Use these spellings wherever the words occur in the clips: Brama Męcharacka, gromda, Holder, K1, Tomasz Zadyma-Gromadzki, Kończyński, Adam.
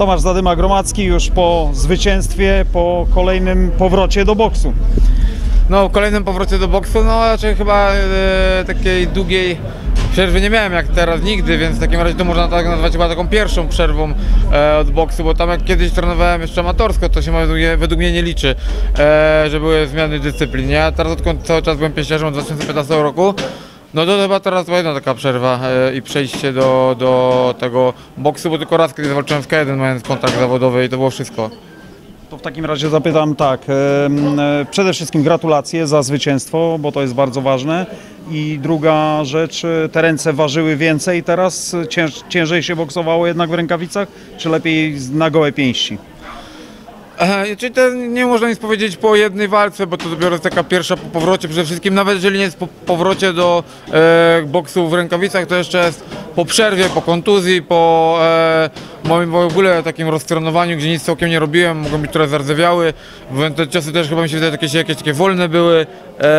Tomasz Zadyma-Gromadzki już po zwycięstwie, po kolejnym powrocie do boksu. No, kolejnym powrocie do boksu, no raczej chyba takiej długiej przerwy nie miałem jak teraz nigdy, więc w takim razie to można tak nazwać chyba taką pierwszą przerwą od boksu, bo tam jak kiedyś trenowałem jeszcze amatorsko, to się według mnie nie liczy, że były zmiany w dyscyplinie, a teraz odkąd cały czas byłem pięściarzem od 2015 roku, no to chyba teraz była jedna taka przerwa i przejście do tego boksu, bo tylko raz kiedy zawalczyłem w K1 mając kontakt zawodowy i to było wszystko. To w takim razie zapytam tak, przede wszystkim gratulacje za zwycięstwo, bo to jest bardzo ważne. I druga rzecz, te ręce ważyły więcej teraz, ciężej się boksowało jednak w rękawicach, czy lepiej na gołe pięści? Czyli to nie można nic powiedzieć po jednej walce, bo to dopiero jest taka pierwsza po powrocie przede wszystkim, nawet jeżeli nie jest po powrocie do boksu w rękawicach, to jeszcze jest po przerwie, po kontuzji, po moim w ogóle takim roztrenowaniu, gdzie nic całkiem nie robiłem, mogą być trochę zardzewiały, bo te ciosy też chyba mi się wydaje jakieś takie wolne były,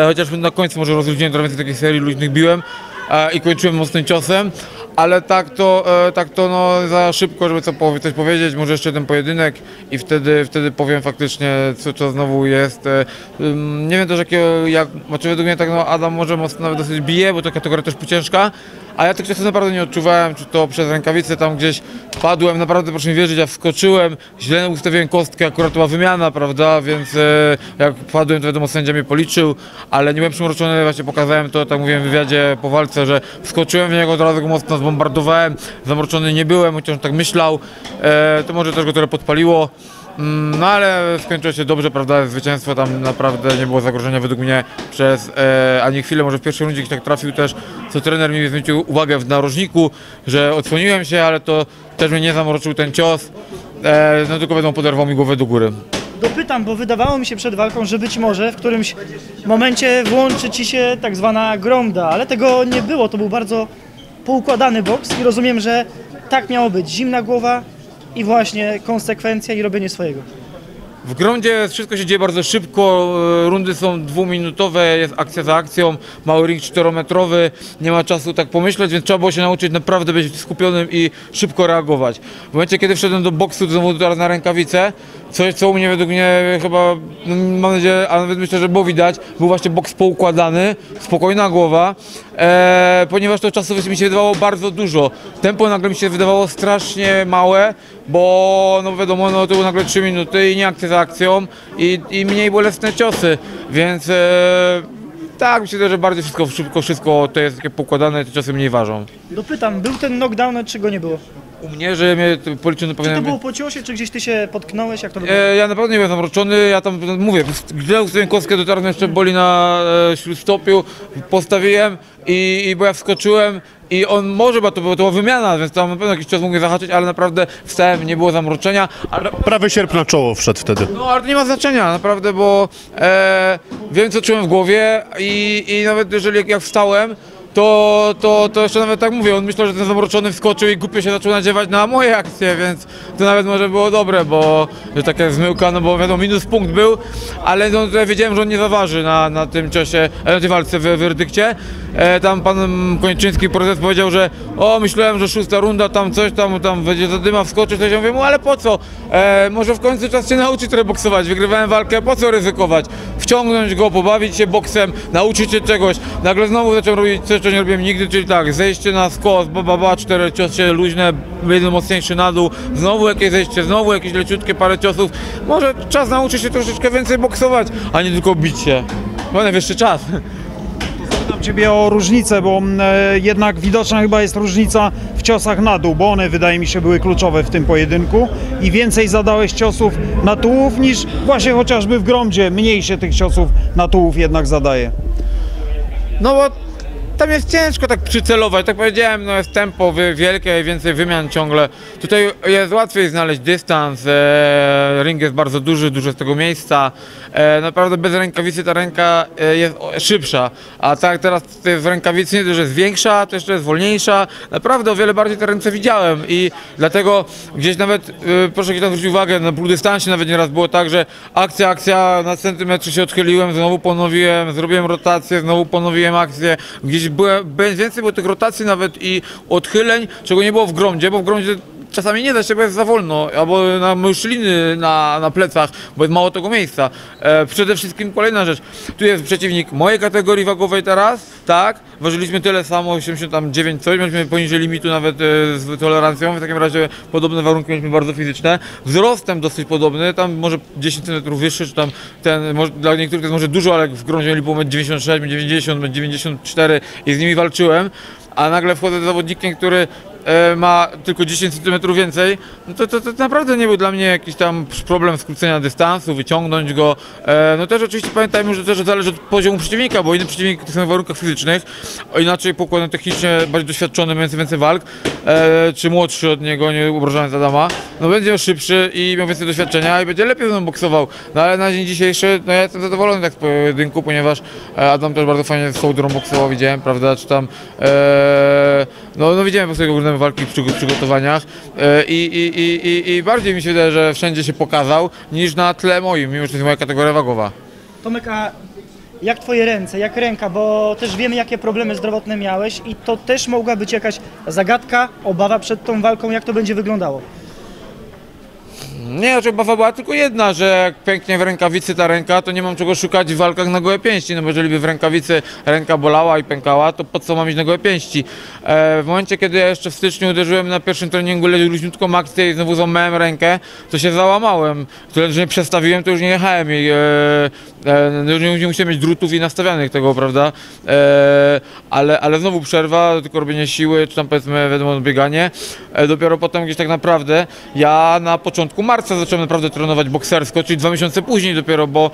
chociaż na końcu może rozluźniłem trochę więcej takich serii luźnych biłem i kończyłem mocnym ciosem, ale tak to no, za szybko, żeby coś powiedzieć, może jeszcze ten pojedynek i wtedy powiem faktycznie co znowu jest. Nie wiem też jakiego, znaczy według mnie tak no, Adam może mocno nawet dosyć bije, bo to kategoria też półciężka, a ja tych czasów naprawdę nie odczuwałem, czy to przez rękawice tam gdzieś padłem, naprawdę proszę mi wierzyć, ja wskoczyłem, źle ustawiłem kostkę, akurat to była wymiana, prawda, więc jak padłem to wiadomo sędzia mnie policzył, ale nie byłem przymroczony, właśnie pokazałem to, tak mówiłem w wywiadzie po walce, że wskoczyłem w niego, od razu go mocno zbombardowałem, zamroczony nie byłem, chociaż tak myślał, to może też go trochę podpaliło. No ale skończyło się dobrze, prawda, zwycięstwo, tam naprawdę nie było zagrożenia według mnie przez ani chwilę, może w pierwszej rundzie tak trafił też, co trener mi zwrócił uwagę w narożniku, że odsłoniłem się, ale to też mnie nie zamroczył ten cios, no tylko wiadomo, poderwał mi głowę do góry. Dopytam, bo wydawało mi się przed walką, że być może w którymś momencie włączy ci się tak zwana gromda, ale tego nie było, to był bardzo poukładany boks i rozumiem, że tak miało być, zimna głowa, i właśnie konsekwencja i robienie swojego. W gromdzie wszystko się dzieje bardzo szybko, rundy są dwuminutowe, jest akcja za akcją, mały ring 4-metrowy, nie ma czasu tak pomyśleć, więc trzeba było się nauczyć naprawdę być skupionym i szybko reagować. W momencie kiedy wszedłem do boksu, znowu teraz na rękawice, coś co u mnie według mnie chyba, no, mam nadzieję, a nawet myślę, że było widać, był właśnie boks poukładany, spokojna głowa, ponieważ to czasu mi się wydawało bardzo dużo, tempo nagle mi się wydawało strasznie małe, bo no wiadomo, no, to było nagle 3 minuty i nie akcja za akcją i mniej bolesne ciosy, więc tak, myślę, że bardziej szybko to jest takie poukładane, te ciosy mniej ważą. Dopytam, był ten knockdown, czy go nie było? U mnie, że mnie policzył na pewno. Czy to było po ciosie, czy gdzieś ty się potknąłeś? Jak to było? Ja na pewno nie byłem zamroczony, ja tam mówię, gdybym sobie kostkę dotarłem, jeszcze boli na śródstopiu, postawiłem i bo ja wskoczyłem i on może, bo to była wymiana, więc tam na pewno jakiś czas mógł zahaczyć, ale naprawdę wstałem, nie było zamroczenia. Ale... Prawy sierp na czoło wszedł wtedy. No ale to nie ma znaczenia, naprawdę, bo wiem co czułem w głowie i nawet jeżeli jak wstałem, to jeszcze nawet tak mówię, on myślał, że ten zamroczony wskoczył i głupio się zaczął nadziewać na moje akcje, więc to nawet może było dobre, bo że taka zmyłka, no bo wiadomo, minus punkt był, ale no, ja wiedziałem, że on nie zaważy na tym ciosie, na tej walce w werdykcie. Tam pan Kończyński prezes powiedział, że o, myślałem, że 6. runda, tam coś, tam będzie Zadyma wskoczy, coś, ja mówię mu, ale po co? Może w końcu czas się nauczyć reboksować, wygrywałem walkę, po co ryzykować? Wciągnąć go, pobawić się boksem, nauczyć się czegoś, nagle znowu zacząłem robić coś, co nie robiłem nigdy, czyli tak, zejście na skos, baba, 4 ciosy luźne, jeden mocniejszy na dół, znowu jakieś zejście, znowu jakieś leciutkie parę ciosów, może czas nauczyć się troszeczkę więcej boksować, a nie tylko bić się, bo najwyższy czas. Pytam ciebie o różnicę, bo jednak widoczna chyba jest różnica w ciosach na dół, bo one wydaje mi się były kluczowe w tym pojedynku i więcej zadałeś ciosów na tułów niż właśnie chociażby w gromdzie, mniej się tych ciosów na tułów jednak zadaje. No bo tam jest ciężko tak przycelować, tak powiedziałem, no jest tempo wielkie, więcej wymian ciągle. Tutaj jest łatwiej znaleźć dystans, ring jest bardzo duży, dużo z tego miejsca. Naprawdę bez rękawicy ta ręka jest szybsza, a tak teraz z rękawicy nie dużo jest większa, to jeszcze jest wolniejsza. Naprawdę o wiele bardziej te ręce widziałem i dlatego gdzieś nawet, proszę tam zwrócić uwagę, na półdystansie nawet nieraz było tak, że akcja, na centymetr się odchyliłem, znowu ponowiłem, zrobiłem rotację, znowu ponowiłem akcję, gdzieś było tych rotacji nawet i odchyleń, czego nie było w gromdzie, bo w gromdzie czasami nie da się, bo jest za wolno, albo na muszliny na plecach, bo jest mało tego miejsca. Przede wszystkim kolejna rzecz, tu jest przeciwnik mojej kategorii wagowej teraz, tak? Ważyliśmy tyle samo, 89 coś, mieliśmy poniżej limitu nawet z tolerancją, w takim razie podobne warunki mieliśmy bardzo fizyczne. Wzrostem dosyć podobny, tam może 10 cm wyższy, czy tam ten, może, dla niektórych to jest może dużo, ale w gruncie mieli 1,96 m, 90 m, 94 i z nimi walczyłem, a nagle wchodzę do zawodnikiem, który ma tylko 10 cm więcej, no to naprawdę nie był dla mnie jakiś tam problem skrócenia dystansu, wyciągnąć go. No też oczywiście pamiętajmy, że też zależy od poziomu przeciwnika, bo inny przeciwnik w tych warunkach fizycznych, inaczej pokładem technicznie bardziej doświadczony, mający więcej walk, czy młodszy od niego, nie obrażając Adama, no będzie szybszy i miał więcej doświadczenia i będzie lepiej z nim boksował. No ale na dzień dzisiejszy, no ja jestem zadowolony tak z pojedynku, ponieważ Adam też bardzo fajnie z Holderem boksował, widziałem, prawda, czy tam, no widziałem po prostu jego walki w przygotowaniach i bardziej mi się wydaje, że wszędzie się pokazał niż na tle moim, mimo że to jest moja kategoria wagowa. Tomek, a jak twoje ręce, jak ręka, bo też wiemy, jakie problemy zdrowotne miałeś i to też mogła być jakaś zagadka, obawa przed tą walką, jak to będzie wyglądało? Nie, obawa była tylko jedna, że jak pęknie w rękawicy ta ręka, to nie mam czego szukać w walkach na gołe pięści, no bo jeżeli by w rękawicy ręka bolała i pękała, to po co mam iść na gołe pięści? W momencie, kiedy ja jeszcze w styczniu uderzyłem na pierwszym treningu luźniutką akcję i znowu złamałem rękę, to się załamałem. Tyle, że nie przestawiłem, to już nie jechałem i nie musiałem mieć drutów i nastawianych tego, prawda? Ale znowu przerwa, tylko robienie siły, czy tam powiedzmy, wiadomo, bieganie. Dopiero potem gdzieś tak naprawdę ja na początku marca zacząłem naprawdę trenować boksersko, czyli 2 miesiące później dopiero, bo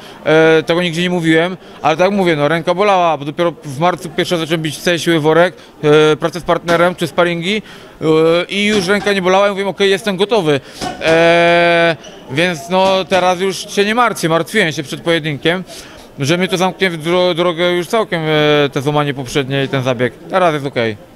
tego nigdzie nie mówiłem, ale tak mówię, no ręka bolała, bo dopiero w marcu pierwsza zacząłem bić całej siły worek, pracę z partnerem czy sparingi i już ręka nie bolała i mówiłem, okej, jestem gotowy. Więc no teraz już się nie martwię, martwiłem się przed pojedynkiem, że mnie to zamknie w drogę już całkiem, te złamanie poprzednie i ten zabieg. Teraz jest okej.